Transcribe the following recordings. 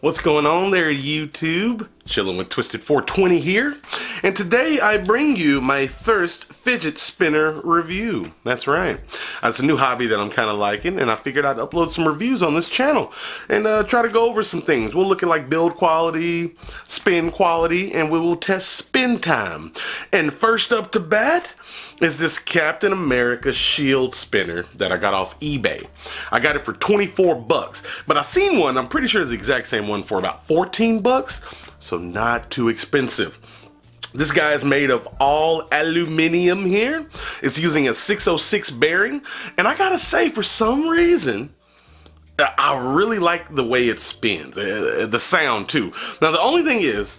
What's going on there, YouTube? Chilling with Twisted 420 here, and today I bring you my first fidget spinner review. That's right, it's a new hobby that I'm kind of liking, and I figured I'd upload some reviews on this channel and try to go over some things. We'll look at like build quality, spin quality, and we will test spin time. And first up to bat is this Captain America shield spinner that I got off eBay. I got it for 24 bucks, but I seen one, I'm pretty sure it's the exact same one, for about 14 bucks, so not too expensive. This guy is made of all aluminum here. It's using a 606 bearing, and I gotta say, for some reason, I really like the way it spins, the sound too. Now the only thing is,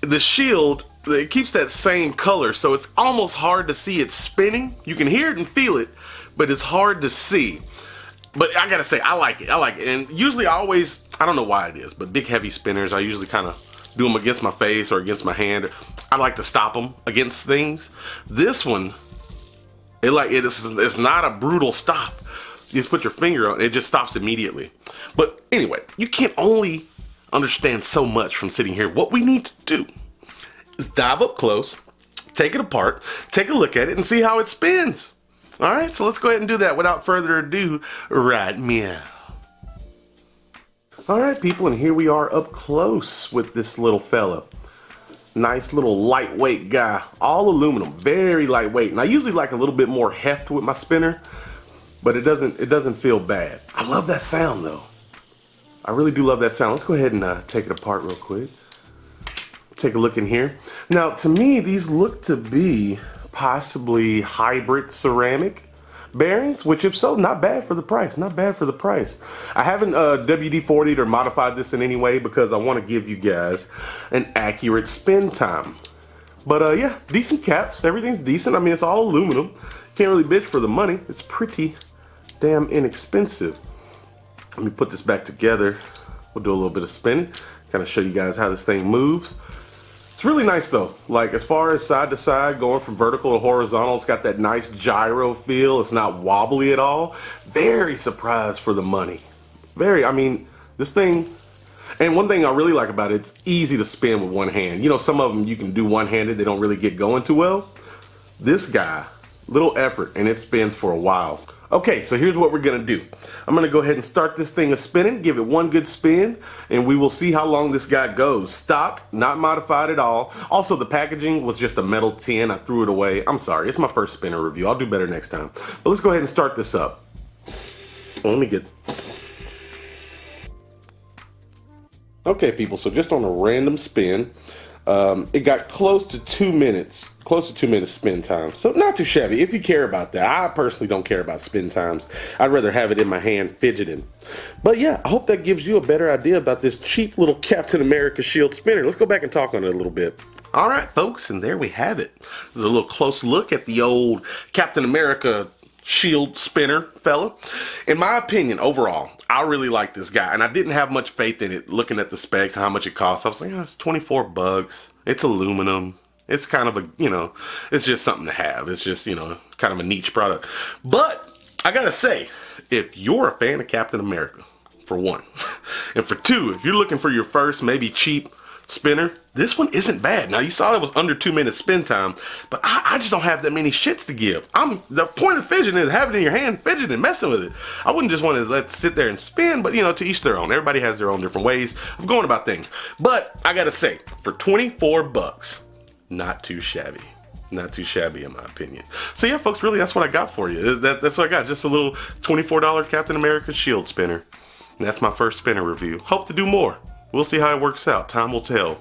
the shield, it keeps that same color, so it's almost hard to see it spinning. You can hear it and feel it, but it's hard to see. But I gotta say, I like it, I like it. And usually I don't know why it is, but big heavy spinners, I usually kind of do them against my face or against my hand. I like to stop them against things. This one, it's not a brutal stop. You just put your finger on it, it just stops immediately. But anyway, you can't only understand so much from sitting here. What we need to do is dive up close, take it apart, take a look at it, and see how it spins. All right, so let's go ahead and do that without further ado right now. All right, people, and here we are up close with this little fella. Nice little lightweight guy, all aluminum, very lightweight. And I usually like a little bit more heft with my spinner, but it doesn't feel bad. I love that sound though. I really do love that sound. Let's go ahead and take it apart real quick. Take a look in here. Now, to me, these look to be possibly hybrid ceramic bearings, which if so, not bad for the price, not bad for the price. I haven't WD-40'd or modified this in any way because I want to give you guys an accurate spin time. But yeah, decent caps, everything's decent. I mean, it's all aluminum, can't really bitch for the money. It's pretty damn inexpensive. Let me put this back together. We'll do a little bit of spinning, kind of show you guys how this thing moves. It's really nice though, like as far as side to side, going from vertical to horizontal, it's got that nice gyro feel. It's not wobbly at all. Very surprised for the money. I mean, this thing, and one thing I really like about it, it's easy to spin with one hand. You know, some of them you can do one-handed, they don't really get going too well. This guy, little effort, and it spins for a while. Okay, so here's what we're gonna do. I'm gonna go ahead and start this thing spinning, give it one good spin, and we will see how long this guy goes. Stock, not modified at all. Also, the packaging was just a metal tin. I threw it away. I'm sorry, it's my first spinner review. I'll do better next time. But let's go ahead and start this up. Okay, people, so just on a random spin, it got close to 2 minutes. Close to 2 minutes spin time, so not too shabby if you care about that. I personally don't care about spin times. I'd rather have it in my hand fidgeting. But yeah, I hope that gives you a better idea about this cheap little Captain America shield spinner. Let's go back and talk on it a little bit. All right, folks, and there we have it. This is a little close look at the old Captain America shield spinner fella. In my opinion, overall, I really like this guy, and I didn't have much faith in it looking at the specs and how much it costs. I was like, oh, it's 24 bucks. It's aluminum. It's kind of a, you know, it's just something to have. It's just, you know, kind of a niche product. But I gotta say, if you're a fan of Captain America, for one, and for two, if you're looking for your first maybe cheap spinner, this one isn't bad. Now, you saw that was under 2 minutes spin time, but I just don't have that many shits to give. The point of fidgeting is having it in your hand, fidgeting and messing with it. I wouldn't just want to let it sit there and spin, but you know, to each their own. Everybody has their own different ways of going about things. But I gotta say, for 24 bucks, not too shabby, not too shabby in my opinion. So yeah, folks, really, that's what I got for you. That's what I got, just a little $24 Captain America shield spinner. And that's my first spinner review. Hope to do more. We'll see how it works out. Time will tell.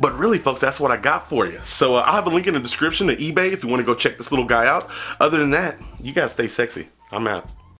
But really, folks, that's what I got for you. So I'll have a link in the description to eBay if you want to go check this little guy out. Other than that, you guys stay sexy. I'm out.